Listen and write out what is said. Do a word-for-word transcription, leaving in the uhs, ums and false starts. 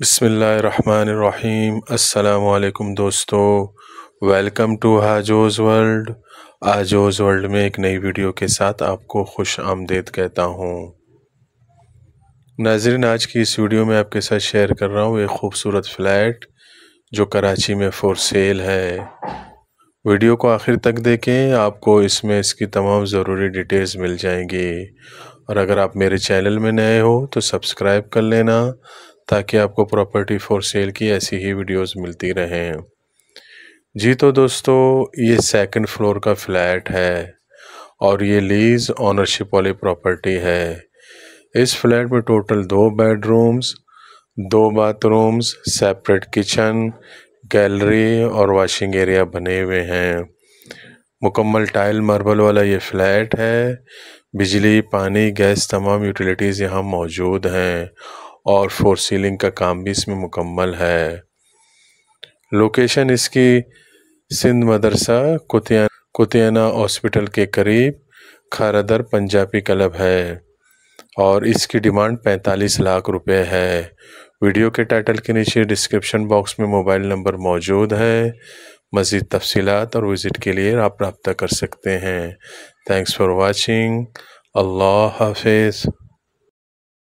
बिस्मिल्लाहिर्रहमानिर्रहीम। अस्सलामुअलैकुम दोस्तों, welcome to Hajoz world. Hajoz world में एक नई वीडियो के साथ आपको खुश आमदेद कहता हूँ। नाज़रीन, आज की इस वीडियो में आपके साथ शेयर कर रहा हूँ एक ख़ूबसूरत फ्लैट जो कराची में फ़ॉर सेल है। वीडियो को आखिर तक देखें, आपको इसमें इसकी तमाम ज़रूरी डिटेल्स मिल जाएंगी। और अगर आप मेरे चैनल में नए हो तो सब्सक्राइब कर लेना ताकि आपको प्रॉपर्टी फॉर सेल की ऐसी ही वीडियोस मिलती रहें। जी तो दोस्तों, ये सेकंड फ्लोर का फ्लैट है और ये लीज़ ऑनरशिप वाली प्रॉपर्टी है। इस फ्लैट में टोटल दो बेडरूम्स, दो बाथरूम्स, सेपरेट किचन, गैलरी और वॉशिंग एरिया बने हुए हैं। मुकम्मल टाइल मार्बल वाला ये फ्लैट है। बिजली, पानी, गैस, तमाम यूटिलिटीज़ यहाँ मौजूद हैं और फोर सीलिंग का काम भी इसमें मुकम्मल है। लोकेशन इसकी सिंध मदरसा कुतिया कुतियाना हॉस्पिटल के करीब खरदर पंजाबी क्लब है और इसकी डिमांड पैंतालीस लाख रुपए है। वीडियो के टाइटल के नीचे डिस्क्रिप्शन बॉक्स में मोबाइल नंबर मौजूद है। मज़ीद तफसीलात और विज़िट के लिए आप रब्ता कर सकते हैं। Thanks for watching. अल्लाह हाफिज़।